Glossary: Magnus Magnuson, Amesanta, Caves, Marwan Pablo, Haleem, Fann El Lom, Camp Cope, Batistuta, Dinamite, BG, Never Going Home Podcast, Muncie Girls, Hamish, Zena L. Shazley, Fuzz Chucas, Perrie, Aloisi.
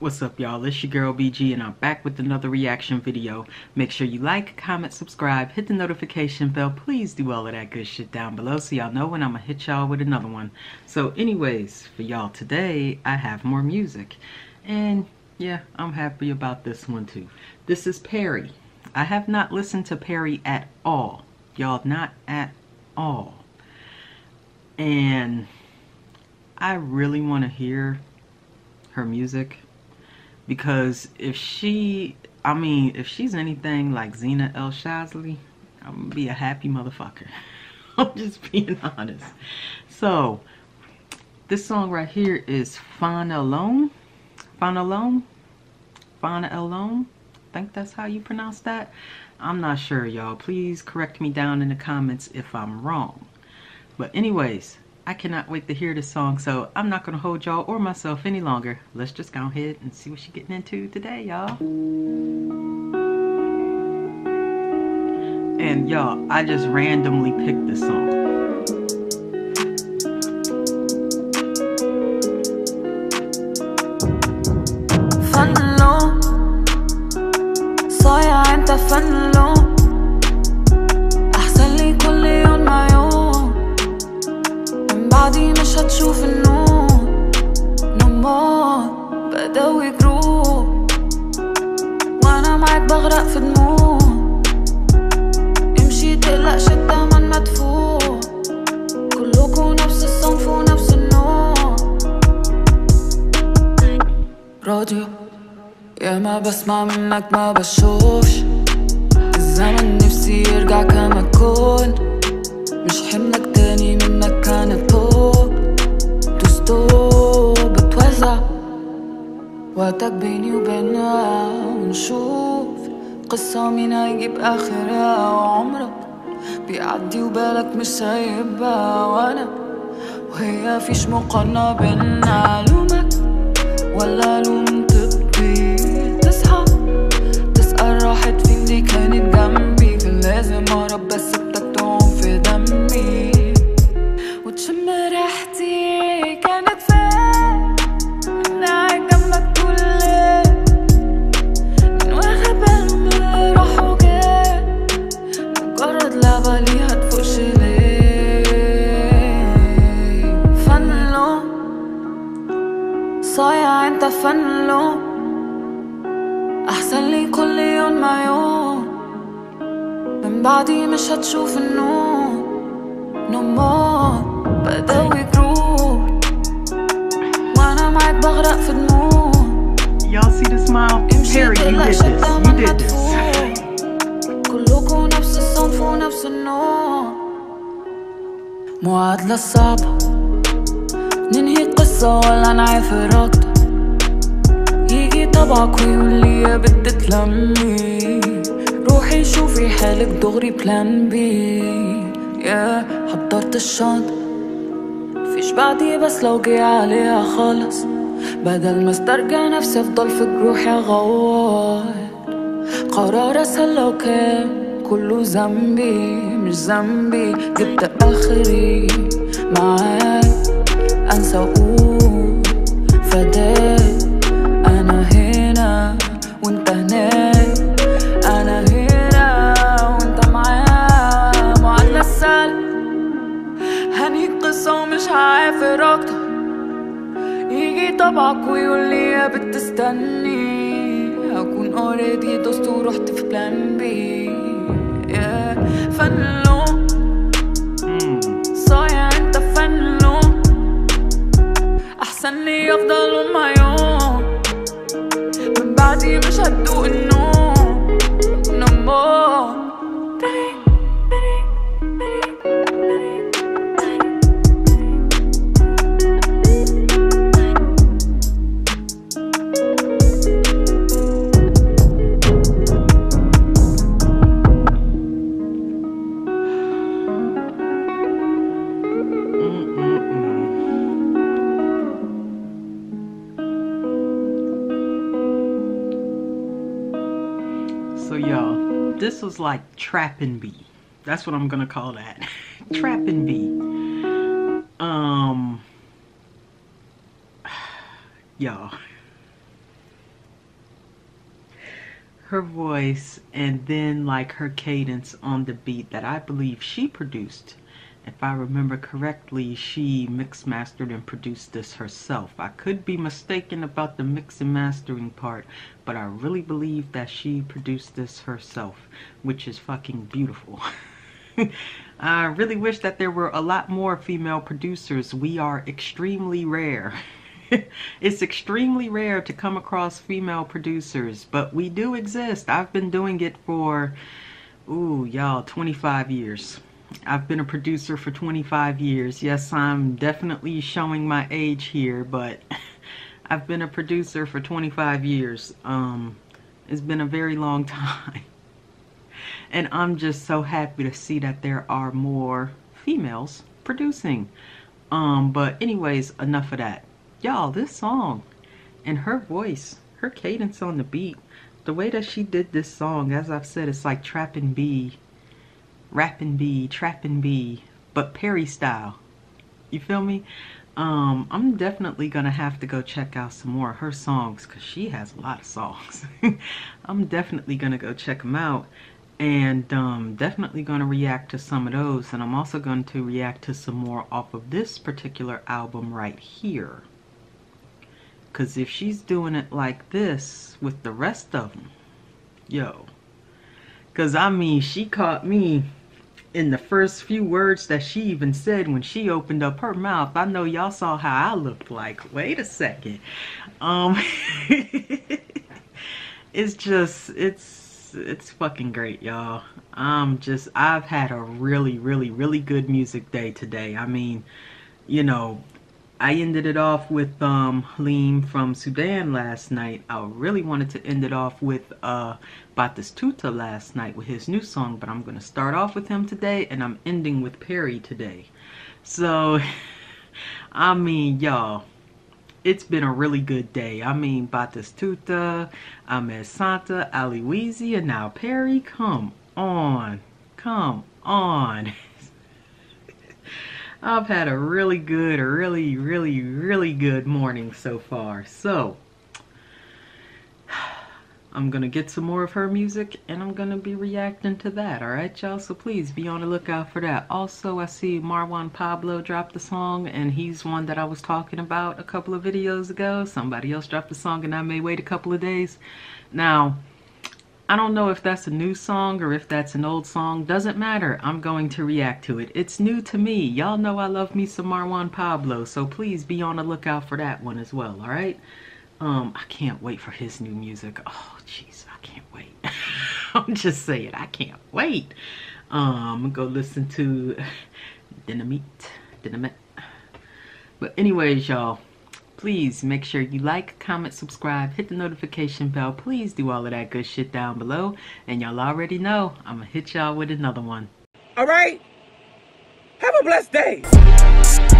What's up, y'all? It's your girl BG and I'm back with another reaction video. Make sure you like, comment, subscribe, hit the notification bell. Please do all of that good shit down below so y'all know when I'm gonna hit y'all with another one. So anyways, for y'all today, I have more music. And yeah, I'm happy about this one too. This is Perrie. I have not listened to Perrie at all. Y'all, not at all. And I really want to hear her music. Because if she's anything like Zena L. Shazley, I'm going to be a happy motherfucker. I'm just being honest. So, this song right here is Fann El Lom. Fann El Lom? Fann El Lom? I think that's how you pronounce that. I'm not sure, y'all. Please correct me down in the comments if I'm wrong. But anyways, I cannot wait to hear this song, so I'm not going to hold y'all or myself any longer. Let's just go ahead and see what she's getting into today, y'all. And y'all, I just randomly picked this song. Fann El Lom, صايع انت Fann El Lom. مش هتشوف النوم نمار بدوي جروب وانا معاك بغرق في دموع امشي تقلقش التمن مدفوع كلكوا نفس الصنف ونفس النوع راديو يا ما بسمع منك ما بشوفش الزمن نفسي يرجع كما كون مش حملك تاني من مكانك بتوزع وقتك بيني وبينها ونشوف قصة مين هيجيب آخرها وعمرك بيعدي وبالك مش سايبها وأنا وهي فيش مقارنة بينا ألومك ولا ألوم طبي تصحى تسأل راحت فين دي كانت جنبي كان لازم أهرب بس بتكتم في دمي وتشم ريحتي كانت فين انا قاعد جنبك طول الليل من واخد باله من اللي راح وجاي مجرد لعبة ليه هتفوقش ليه Fann El Lom صايع انت Fann El Lom احسن لي كل يوم ما يوم من بعدي مش هتشوف النور نمار بدوي جروح وانا معاك بغرق في دموع Y'all see the smile? Perrie, you did this. You did this. كلكوا نفس الصنف ونفس النوع معادلة صعبة ننهي القصة ولا نعافر أكتر يجي طبعك ويقول لي يا بنت تلمي روحي شوفي حالك دغري بلان بي يا حضرت الشنطة مش بعدي بس لو جي عليها خالص بدل ما استرجع نفسي افضل في جروحي اغوال قرار اسهل لو كان كله ذنبي مش ذنبي جبت اخري معاك انسى اقول فداك انا هنا وانت هناك انا هنا وانت معايا معادله السهل هنيك قصة ومش هعافر أكتر يجي طبعك ويقولي يا بت استني هكون اوريدي دوست ورحت في بلان بي يا Fann El Lom صايع انت Fann El Lom أحسن لي أفضل وما يوم من بعدي مش هتدوق النوم نمار This was like trappin' B. That's what I'm gonna call that. Trappin' B. Y'all. her voice and then like her cadence on the beat that I believe she produced. If I remember correctly, she mixed, mastered, and produced this herself. I could be mistaken about the mix and mastering part, but I really believe that she produced this herself, which is fucking beautiful. I really wish that there were a lot more female producers. We are extremely rare. It's extremely rare to come across female producers, but we do exist. I've been doing it for, ooh, y'all, 25 years. I've been a producer for 25 years. Yes, I'm definitely showing my age here, but I've been a producer for 25 years. It's been a very long time. And I'm just so happy to see that there are more females producing. But anyways, enough of that. Y'all, this song and her voice, her cadence on the beat, the way that she did this song, as I've said, it's like trap and B. Rap and B, trap and B, but Perrie style. You feel me? I'm definitely gonna have to go check out some more of her songs, because she has a lot of songs. I'm definitely gonna go check them out, and definitely gonna react to some of those, and I'm also going to react to some more off of this particular album right here, because if she's doing it like this with the rest of them, yo. Because, I mean, she caught me in the first few words that she even said when she opened up her mouth. I know y'all saw how I looked like. Wait a second. It's just, it's fucking great, y'all. I've had a really, really, really good music day today. I mean, you know, I ended it off with Haleem from Sudan last night. I really wanted to end it off with Batistuta last night with his new song, but I'm going to start off with him today, and I'm ending with Perrie today. So, I mean, y'all, it's been a really good day. I mean, Batistuta, Amesanta, Aloisi, and now Perrie. Come on. Come on. I've had a really good, really, really, really good morning so far. So, I'm going to get some more of her music, and I'm going to be reacting to that, alright y'all? So please be on the lookout for that. Also, I see Marwan Pablo dropped the song, and he's one that I was talking about a couple of videos ago. Somebody else dropped the song, and I may wait a couple of days. Now, I don't know if that's a new song or if that's an old song. Doesn't matter. I'm going to react to it. It's new to me. Y'all know I love me some Marwan Pablo, so please be on the lookout for that one as well, all right? I can't wait for his new music. Oh, jeez, I can't wait. I'm just saying, I can't wait. Go listen to Dinamite. But anyways, y'all, please make sure you like, comment, subscribe, hit the notification bell. Please do all of that good shit down below. And y'all already know, I'm gonna hit y'all with another one. All right, have a blessed day.